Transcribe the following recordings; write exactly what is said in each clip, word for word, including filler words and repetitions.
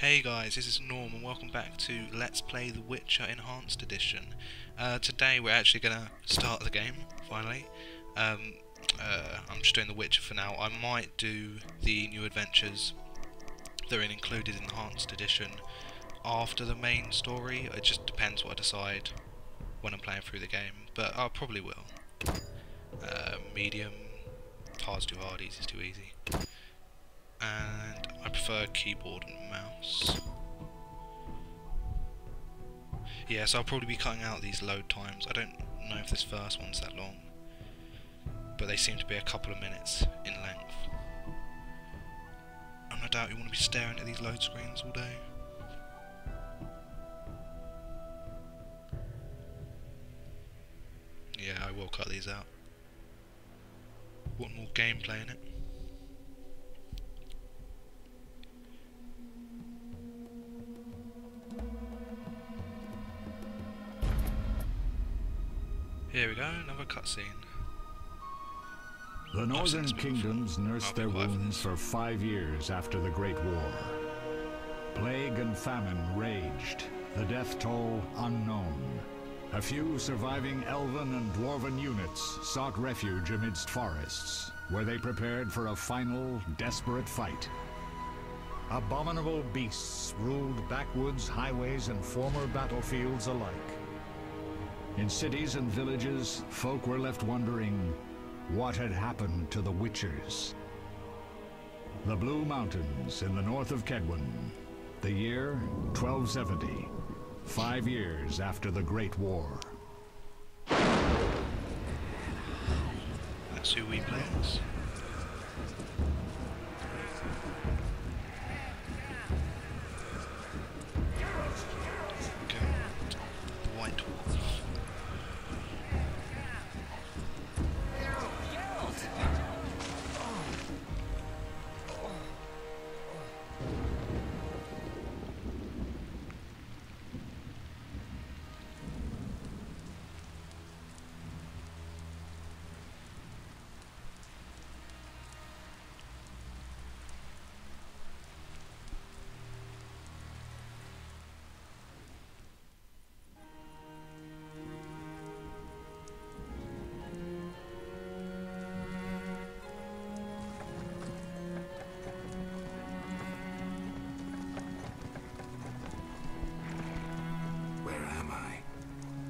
Hey guys, this is Norm and welcome back to Let's Play The Witcher Enhanced Edition. Uh, today we're actually going to start the game, finally. Um, uh, I'm just doing The Witcher for now. I might do the new adventures that are included in the Enhanced Edition after the main story. It just depends what I decide when I'm playing through the game, but I probably will. Uh, medium, hard's too hard, easy's too easy. And I prefer keyboard and mouse. Yeah, so I'll probably be cutting out these load times. I don't know if this first one's that long, but they seem to be a couple of minutes in length. And I doubt you want to be staring at these load screens all day. Yeah, I will cut these out. Want more gameplay in it? Here we go, another cutscene. The northern kingdoms nursed their wounds for five years after the Great War. Plague and famine raged, the death toll unknown. A few surviving elven and dwarven units sought refuge amidst forests, where they prepared for a final, desperate fight. Abominable beasts ruled backwoods, highways, and former battlefields alike. In cities and villages, folk were left wondering what had happened to the Witchers. The Blue Mountains in the north of Kaedwen, the year twelve seventy, five years after the Great War. That's who we play as.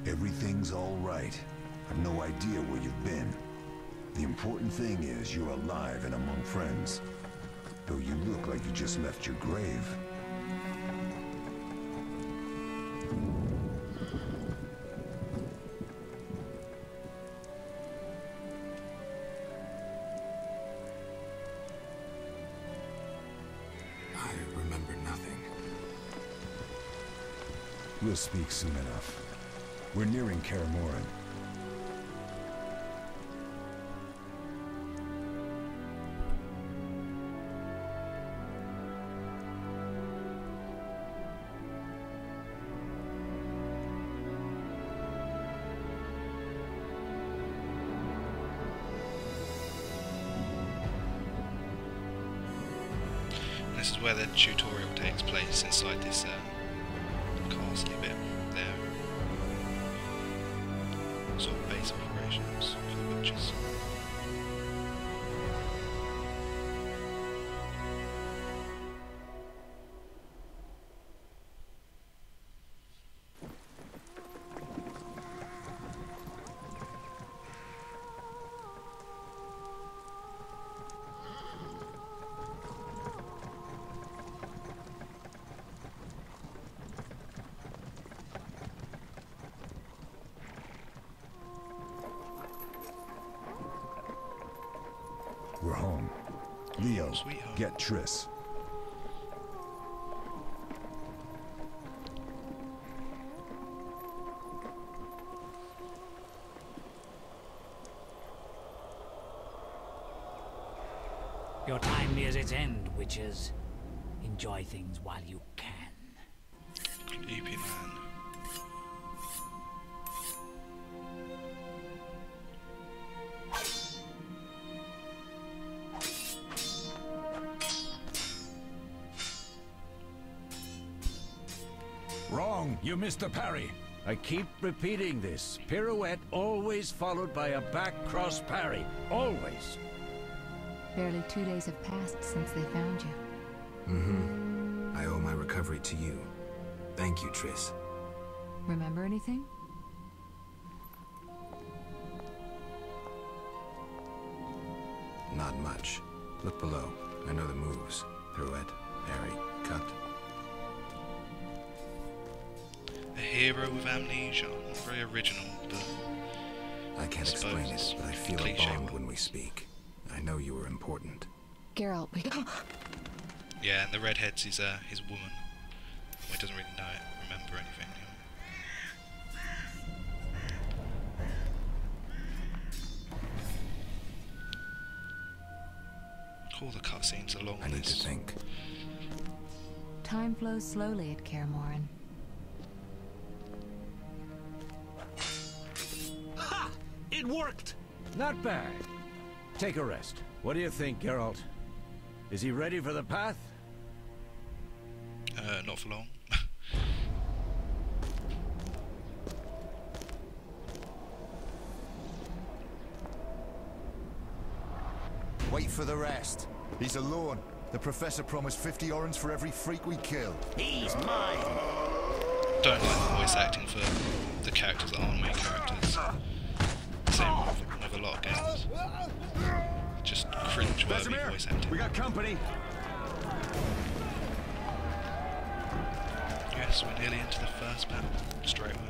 Everything's all right. I've no idea where you've been. The important thing is you're alive and among friends. Though you look like you just left your grave. I remember nothing. We'll speak soon enough. We're nearing Kaer Morhen. This is where the tutorial takes place, inside this uh, castle bit there. Sort of base operations for the witches. We're home. Leo, sweet home. Get Triss. Your time nears its end, witches. Enjoy things while you can. Creepy man. Wrong, you missed the parry. I keep repeating this. Pirouette always followed by a back cross parry. Always. Barely two days have passed since they found you. Mm-hmm. I owe my recovery to you. Thank you, Triss. Remember anything? Not much. Look below. I know the moves. Pirouette, parry, cut. A hero with amnesia. Not very original, but... I can't explain it, but I feel a bond when we speak. I know you were important. Geralt, we... Yeah, and the redhead's his, uh, his woman. Well, he doesn't really know it, remember anything. All the cutscenes along I need this. to think. Time flows slowly at Kaer Morhen. Ha! It worked! Not bad. Take a rest. What do you think, Geralt? Is he ready for the path? Uh, not for long. Wait for the rest. He's a lord. The professor promised fifty orans for every freak we kill. He's mine. Don't like the voice acting for the characters that aren't main characters. Same with, with a lot of games. Just cringe-worthy voice acting. We got company. Yes, we're nearly into the first battle straight away.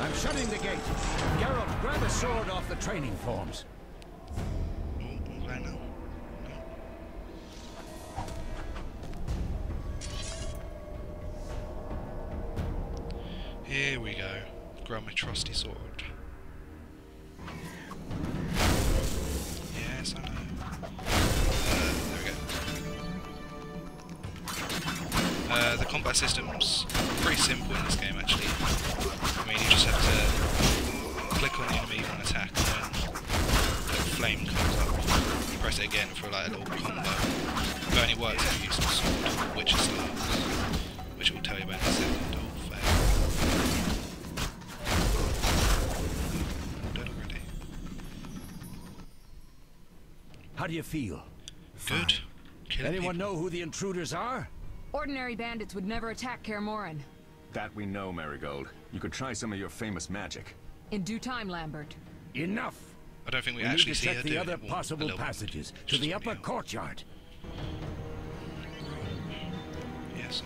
I'm shutting the gate. Geralt, grab a sword off the training forms. Oh, I know. No. Here we go. Grab my trusty sword. Yes, I know. Uh, there we go. Uh, the combat system's pretty simple in this game, actually. I mean, you just have to click on the enemy for an attack, and then the flame comes up. You press it again for like a little combo. It only works if you use the sword, which is last, which will tell you about in a second. Oh, fair. Dead already. How do you feel? Good. Kill Anyone people. know who the intruders are? Ordinary bandits would never attack Kaer Morhen. That we know, Merigold. You could try some of your famous magic. In due time, Lambert. Enough! I don't think we, we actually need to see check the other possible passages to the upper courtyard. Yes.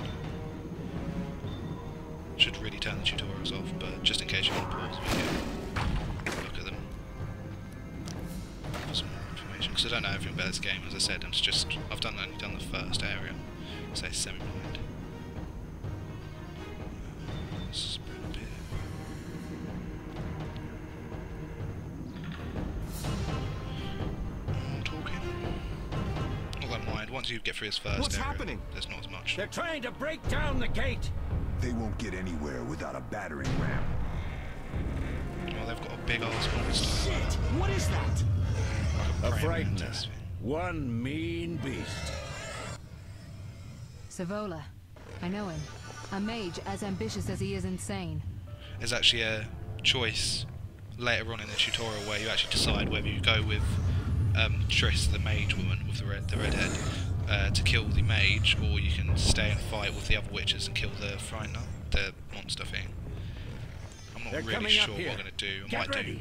Should really turn the tutorials off, but just in case you want to pause the video, look at them. For some more information, because I don't know everything about this game. As I said, I'm just I've done only done the first area, say semi-blind. Once you get through his first What's area, happening? There's not as much. They're trying to break down the gate! They won't get anywhere without a battering ram. Well, they've got a big old monster. Shit! What is that? A frightener. One mean beast. Savolla. I know him. A mage as ambitious as he is insane. There's actually a choice later on in the tutorial where you actually decide whether you go with um, Triss, the mage woman with the red, the redhead, uh, to kill the mage, or you can stay and fight with the other witches and kill the frightener, the monster thing. I'm not They're really sure what I'm going to do. I Get might ready. do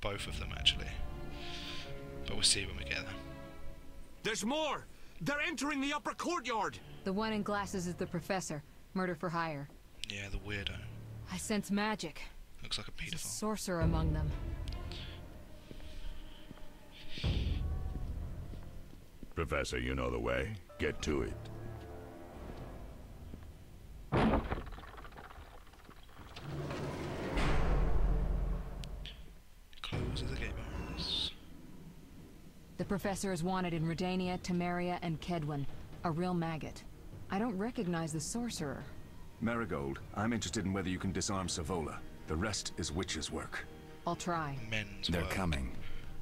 both of them actually, but we'll see when we get there. There's more! They're entering the upper courtyard! The one in glasses is the professor. Murder for hire. Yeah, the weirdo. I sense magic. Looks like a pedophile. There's a sorcerer among them. Professor, you know the way. Get to it. Close the gate behind us. The professor is wanted in Redania, Temeria, and Kaedwen. A real maggot. I don't recognize the sorcerer. Merigold, I'm interested in whether you can disarm Savolla. The rest is witches' work. I'll try. Men's They're work. coming.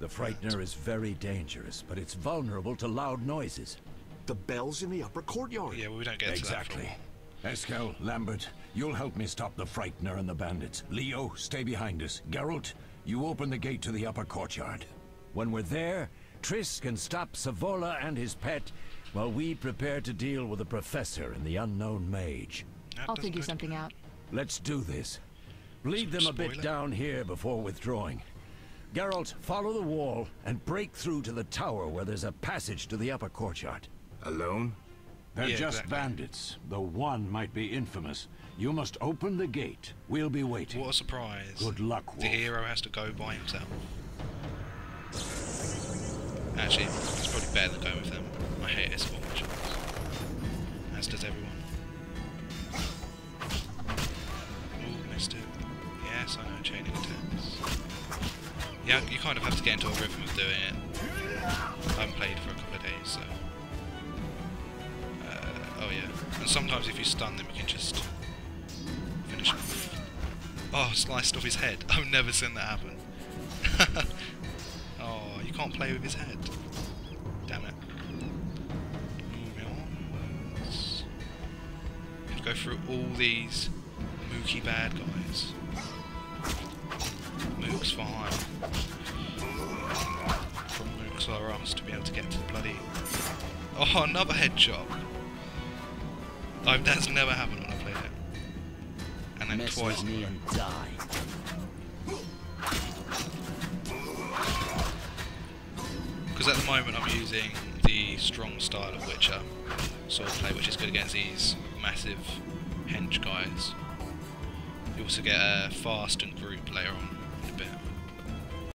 The frightener is very dangerous, but it's vulnerable to loud noises. The bell's in the upper courtyard. Yeah, we don't get exactly. To that Eskel, Lambert, you'll help me stop the Frightener and the bandits. Leo, stay behind us. Geralt, you open the gate to the upper courtyard. When we're there, Triss can stop Savolla and his pet while we prepare to deal with the Professor and the unknown mage. That I'll figure something out. Let's do this. Lead them a bit down here before withdrawing. Geralt, follow the wall and break through to the tower where there's a passage to the upper courtyard. Alone? They're yeah, just exactly. bandits. Though one might be infamous. You must open the gate. We'll be waiting. What a surprise. Good luck, Wolf. The hero has to go by himself. Actually, it's probably better than going with them. I hate escort missions. As does everyone. Ooh, missed it. Yes, I know, chaining attacks. Yeah, you kind of have to get into a rhythm of doing it. I haven't played for a couple of days, so... Uh, oh yeah. And sometimes if you stun them, you can just... finish them. Oh, sliced off his head. I've never seen that happen. Oh, you can't play with his head. Damn it. You have to go through all these mookie bad guys. Mooks for hire. From Mooks our arms to be able to get to the bloody... Oh, another headshot! I've, that's never happened when I played it. And then Mess twice with me and die. Because at the moment I'm using the strong style of Witcher swordplay, which is good against these massive hench guys. You also get a fast and group later on.